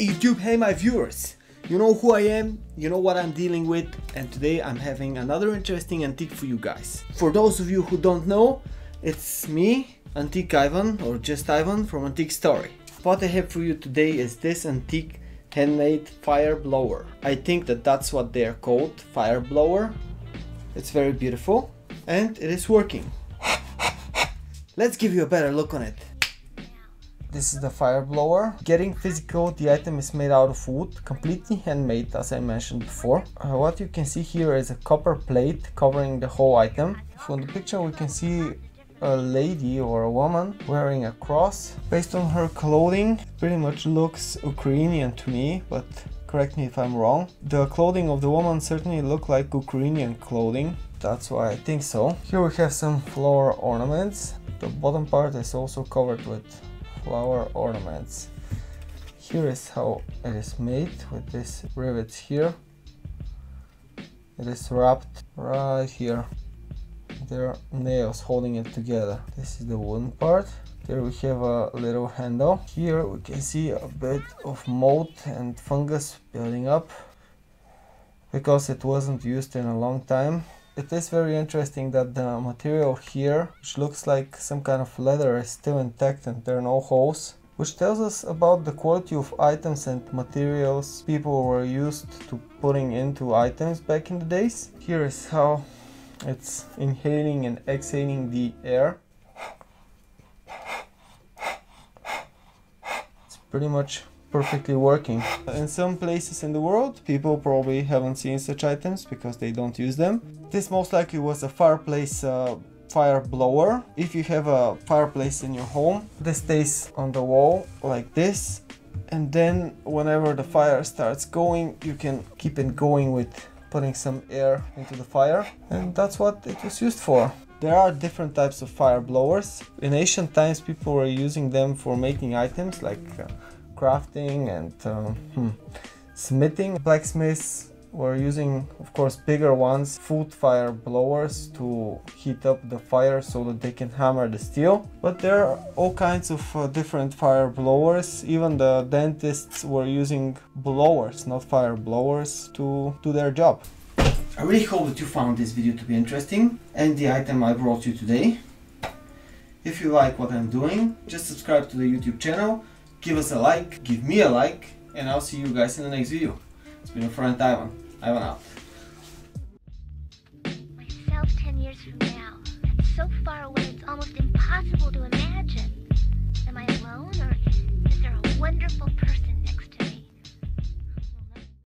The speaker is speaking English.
YouTube, hey my viewers! You know who I am, you know what I'm dealing with, and today I'm having another interesting antique for you guys. For those of you who don't know, it's me, Antique Ivan, or just Ivan from Antique Story. What I have for you today is this antique handmade fire blower. I think that's what they are called, fire blower. It's very beautiful and it is working. Let's give you a better look on it. This is the fire blower. Getting physical, the item is made out of wood, completely handmade, as I mentioned before. What you can see here is a copper plate covering the whole item. From the picture we can see a lady or a woman wearing a cross. Based on her clothing, it pretty much looks Ukrainian to me, but correct me if I'm wrong. The clothing of the woman certainly looked like Ukrainian clothing. That's why I think so. Here we have some floral ornaments. The bottom part is also covered with flower ornaments. Here is how it is made, with this rivets here. It is wrapped right here. There are nails holding it together. This is the wooden part. There we have a little handle. Here we can see a bit of mold and fungus building up because it wasn't used in a long time. It is very interesting that the material here, which looks like some kind of leather, is still intact and there are no holes, which tells us about the quality of items and materials people were used to putting into items back in the days. Here is how it's inhaling and exhaling the air. It's pretty much perfectly working. In some places in the world, people probably haven't seen such items because they don't use them. This most likely was a fireplace fire blower. If you have a fireplace in your home, this stays on the wall like this, and then whenever the fire starts going, you can keep it going with putting some air into the fire, and that's what it was used for. There are different types of fire blowers. In ancient times, people were using them for making items like crafting and smithing. Blacksmiths were using, of course, bigger ones, food fire blowers to heat up the fire so that they can hammer the steel. But there are all kinds of different fire blowers. Even the dentists were using blowers, not fire blowers, to do their job. I really hope that you found this video to be interesting and the item I brought you today. If you like what I'm doing, just subscribe to the YouTube channel. Give us a like, give me a like, and I'll see you guys in the next video. It's been a friend, Ivan. Ivan out. Myself 10 years from now. It's so far away, it's almost impossible.